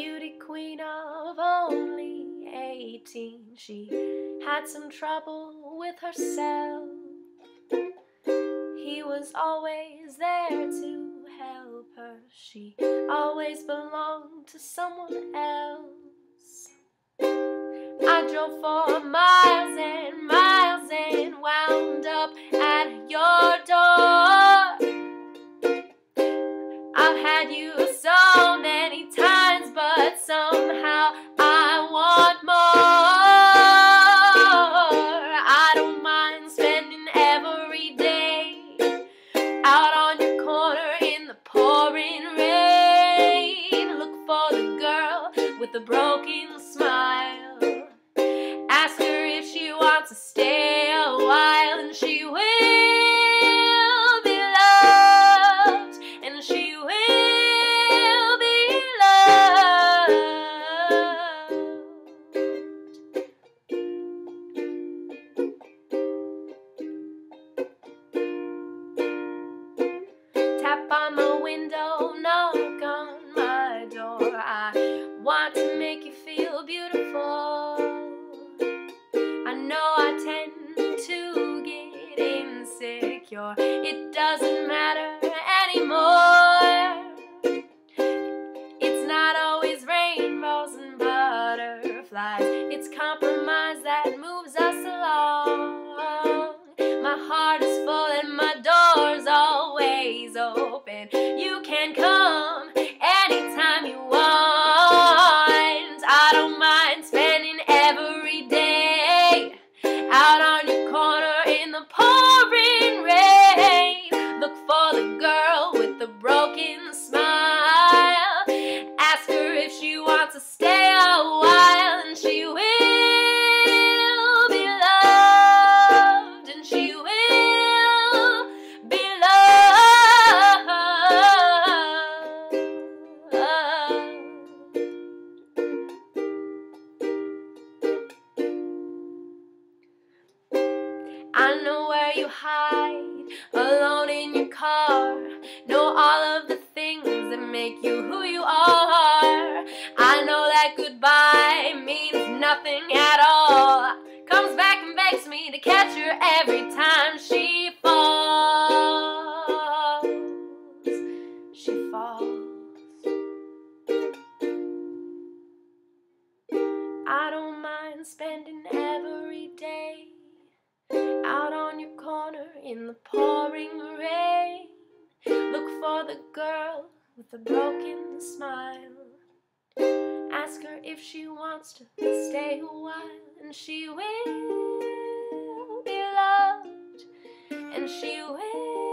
beauty queen of only 18. She had some trouble with herself. He was always there to help her. She always belonged to someone else. I drove for miles and wound up at your door. I've had you so many times, but somehow I want more. I don't mind spending every day out on your corner in the pouring rain. Look for the girl with the broken smile. Ask her if she wants to stay a while, and she will be loved, and she will be loved. Tap on my window, knock on my door. I want to make you feel beautiful. To get insecure, it doesn't matter anymore. It's not always rainbows and butterflies, it's compromise that moves us along. My heart is full and my door's always open. You can come anytime you want. I don't mind spending every day out on pouring rain. Look for the girl with the broken smile. Ask her if she wants to stay a while, and she will be loved, and she will be loved. I know you hide alone in your car, know all of the things that make you who you are. I know that goodbye means nothing at all, comes back and begs me to catch her every time she falls. She falls. I don't mind spending every day out on your corner in the pouring rain. Look for the girl with the broken smile. Ask her if she wants to stay a while, and she will be loved, and she will